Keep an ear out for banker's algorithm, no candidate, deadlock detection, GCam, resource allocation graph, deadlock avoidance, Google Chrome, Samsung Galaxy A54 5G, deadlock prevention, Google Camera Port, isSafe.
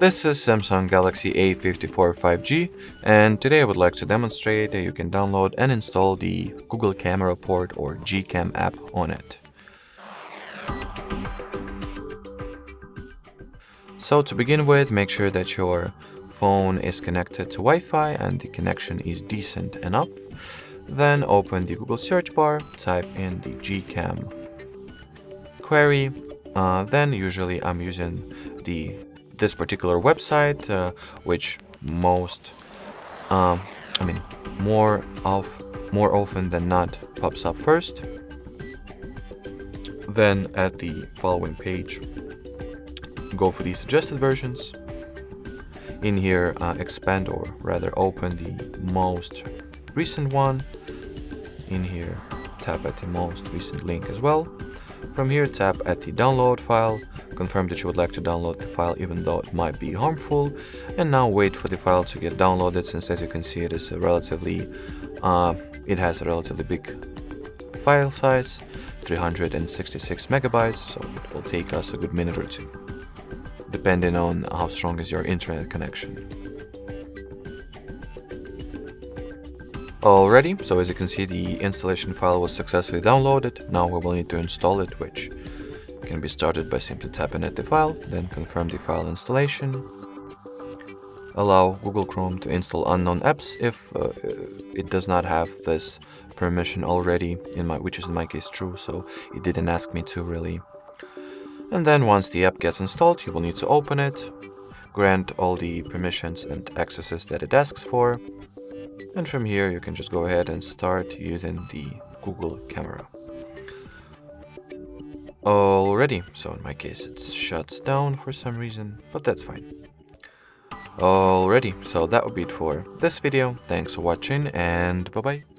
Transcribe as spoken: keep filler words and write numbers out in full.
This is Samsung Galaxy A fifty-four five G, and today I would like to demonstrate that you can download and install the Google Camera Port or GCam app on it. So to begin with, make sure that your phone is connected to Wi-Fi and the connection is decent enough. Then open the Google search bar, type in the GCam query. Uh, then usually I'm using the this particular website, uh, which most, uh, I mean, more of, more often than not pops up first. Then at the following page, go for the suggested versions. In here, uh, expand or rather open the most recent one. In here, tap at the most recent link as well. From here, tap at the download file. Confirm that you would like to download the file even though it might be harmful, and now wait for the file to get downloaded, since as you can see it is a relatively uh, it has a relatively big file size, three hundred sixty-six megabytes, so it will take us a good minute or two depending on how strong is your internet connection. Alrighty, so as you can see, the installation file was successfully downloaded. Now we will need to install it, which can be started by simply tapping at the file, then confirm the file installation. Allow Google Chrome to install unknown apps if uh, it does not have this permission already, in my, which is in my case true, so it didn't ask me to really. And then once the app gets installed, you will need to open it, grant all the permissions and accesses that it asks for, and from here you can just go ahead and start using the Google Camera. Already, so in my case it shuts down for some reason, but that's fine. Already, so that would be it for this video. Thanks for watching, and bye bye.